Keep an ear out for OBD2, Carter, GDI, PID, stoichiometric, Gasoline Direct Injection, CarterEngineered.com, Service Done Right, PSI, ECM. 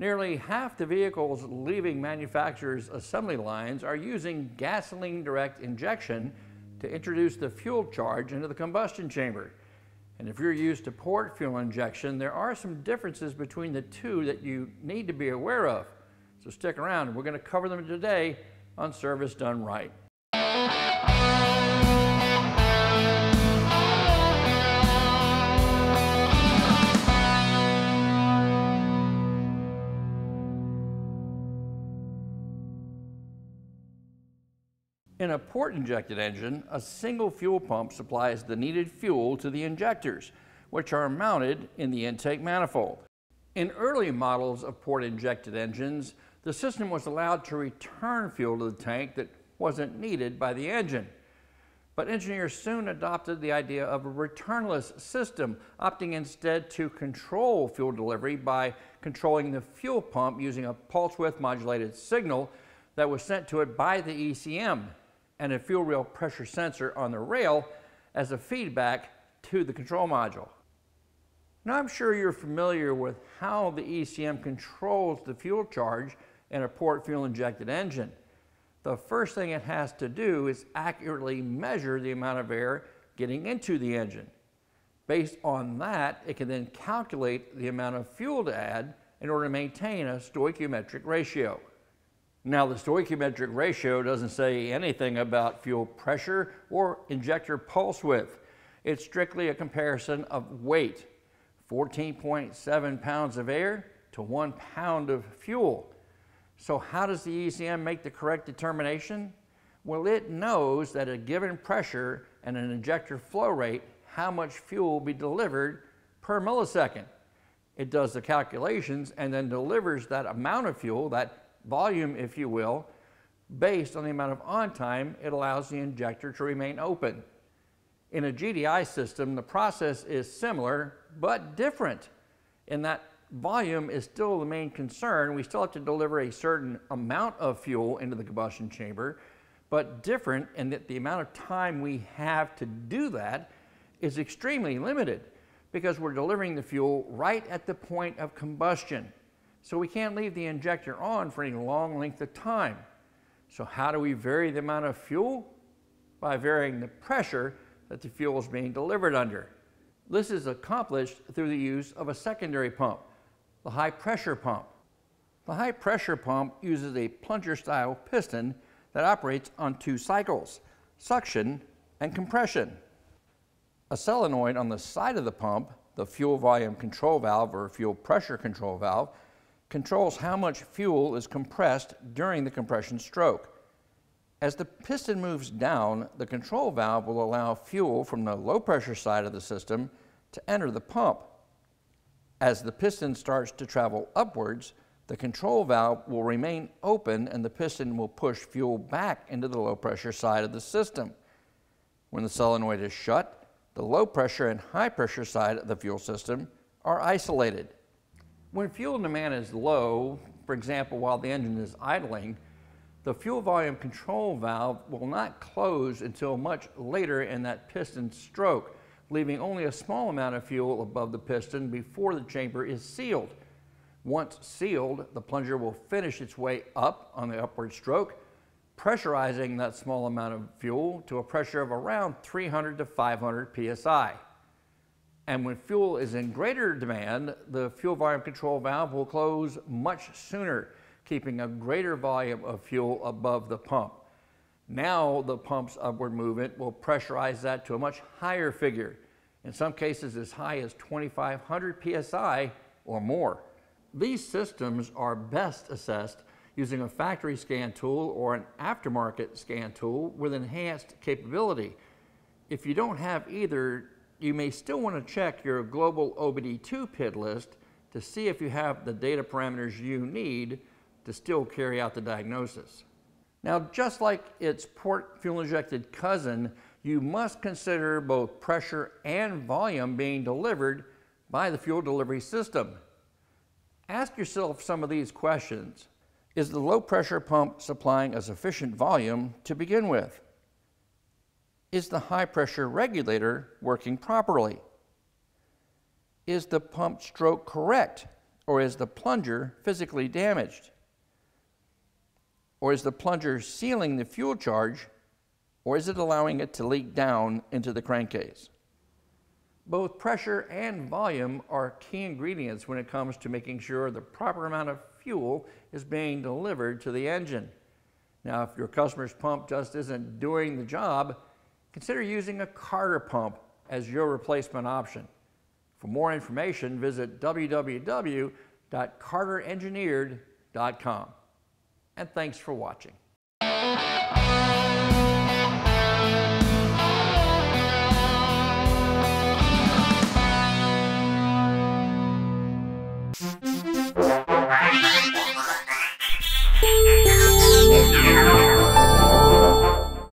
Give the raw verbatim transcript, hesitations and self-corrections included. Nearly half the vehicles leaving manufacturers' assembly lines are using gasoline direct injection to introduce the fuel charge into the combustion chamber. And if you're used to port fuel injection, there are some differences between the two that you need to be aware of. So stick around, we're going to cover them today on Service Done Right. In a port-injected engine, a single fuel pump supplies the needed fuel to the injectors, which are mounted in the intake manifold. In early models of port-injected engines, the system was allowed to return fuel to the tank that wasn't needed by the engine. But engineers soon adopted the idea of a returnless system, opting instead to control fuel delivery by controlling the fuel pump using a pulse width modulated signal that was sent to it by the E C M and a fuel rail pressure sensor on the rail as a feedback to the control module. Now, I'm sure you're familiar with how the E C M controls the fuel charge in a port fuel injected engine. The first thing it has to do is accurately measure the amount of air getting into the engine. Based on that, it can then calculate the amount of fuel to add in order to maintain a stoichiometric ratio. Now, the stoichiometric ratio doesn't say anything about fuel pressure or injector pulse width. It's strictly a comparison of weight, fourteen point seven pounds of air to one pound of fuel. So how does the E C M make the correct determination? Well, it knows that at a given pressure and an injector flow rate, how much fuel will be delivered per millisecond. It does the calculations and then delivers that amount of fuel, that volume, if you will, based on the amount of on time it allows the injector to remain open. In a G D I system, the process is similar but different in that volume is still the main concern. We still have to deliver a certain amount of fuel into the combustion chamber, but different in that the amount of time we have to do that is extremely limited because we're delivering the fuel right at the point of combustion. So we can't leave the injector on for any long length of time. So how do we vary the amount of fuel? By varying the pressure that the fuel is being delivered under. This is accomplished through the use of a secondary pump, the high pressure pump. The high pressure pump uses a plunger style piston that operates on two cycles, suction and compression. A solenoid on the side of the pump, the fuel volume control valve or fuel pressure control valve, controls how much fuel is compressed during the compression stroke. As the piston moves down, the control valve will allow fuel from the low pressure side of the system to enter the pump. As the piston starts to travel upwards, the control valve will remain open and the piston will push fuel back into the low pressure side of the system. When the solenoid is shut, the low pressure and high pressure side of the fuel system are isolated. When fuel demand is low, for example, while the engine is idling, the fuel volume control valve will not close until much later in that piston stroke, leaving only a small amount of fuel above the piston before the chamber is sealed. Once sealed, the plunger will finish its way up on the upward stroke, pressurizing that small amount of fuel to a pressure of around three hundred to five hundred P S I. And when fuel is in greater demand, the fuel volume control valve will close much sooner, keeping a greater volume of fuel above the pump. Now the pump's upward movement will pressurize that to a much higher figure, in some cases as high as twenty-five hundred P S I or more. These systems are best assessed using a factory scan tool or an aftermarket scan tool with enhanced capability. If you don't have either, you may still want to check your global O B D two P I D list to see if you have the data parameters you need to still carry out the diagnosis. Now, just like its port fuel injected cousin, you must consider both pressure and volume being delivered by the fuel delivery system. Ask yourself some of these questions. Is the low pressure pump supplying a sufficient volume to begin with? Is the high pressure regulator working properly? Is the pump stroke correct, or is the plunger physically damaged? Or is the plunger sealing the fuel charge, or is it allowing it to leak down into the crankcase? Both pressure and volume are key ingredients when it comes to making sure the proper amount of fuel is being delivered to the engine. Now, if your customer's pump just isn't doing the job, consider using a Carter pump as your replacement option. For more information, visit w w w dot carter engineered dot com. And thanks for watching.